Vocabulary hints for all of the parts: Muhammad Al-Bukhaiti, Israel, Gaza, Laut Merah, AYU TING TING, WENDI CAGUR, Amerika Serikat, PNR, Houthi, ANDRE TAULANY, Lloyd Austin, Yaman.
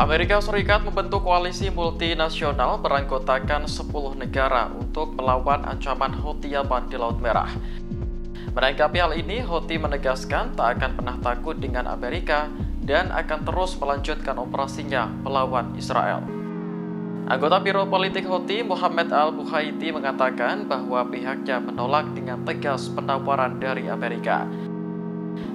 Amerika Serikat membentuk koalisi multinasional beranggotakan 10 negara untuk melawan ancaman Houthi Yaman di Laut Merah. Menanggapi hal ini, Houthi menegaskan tak akan pernah takut dengan Amerika dan akan terus melanjutkan operasinya melawan Israel. Anggota Biro Politik Houthi, Muhammad Al-Bukhaiti, mengatakan bahwa pihaknya menolak dengan tegas penawaran dari Amerika.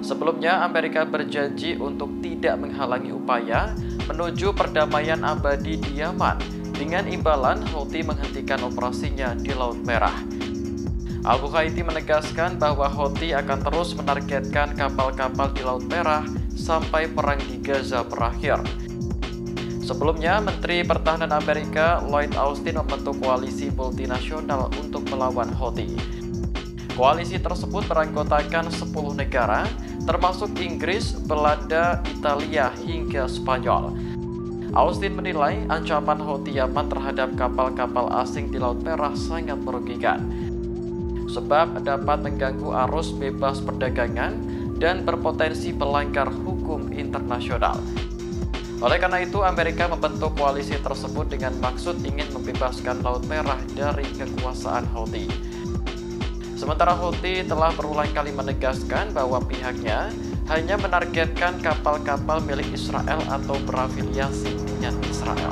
Sebelumnya, Amerika berjanji untuk tidak menghalangi upaya menuju perdamaian abadi di Yaman dengan imbalan Houthi menghentikan operasinya di Laut Merah. Al-Bukhaiti menegaskan bahwa Houthi akan terus menargetkan kapal-kapal di Laut Merah sampai perang di Gaza berakhir. Sebelumnya, Menteri Pertahanan Amerika Lloyd Austin membentuk koalisi multinasional untuk melawan Houthi. Koalisi tersebut beranggotakan 10 negara, termasuk Inggris, Belanda, Italia, hingga Spanyol. Austin menilai ancaman Houthi Yaman terhadap kapal-kapal asing di Laut Merah sangat merugikan, sebab dapat mengganggu arus bebas perdagangan dan berpotensi melanggar hukum internasional. Oleh karena itu, Amerika membentuk koalisi tersebut dengan maksud ingin membebaskan Laut Merah dari kekuasaan Houthi. Sementara Houthi telah berulang kali menegaskan bahwa pihaknya hanya menargetkan kapal-kapal milik Israel atau berafiliasi dengan Israel.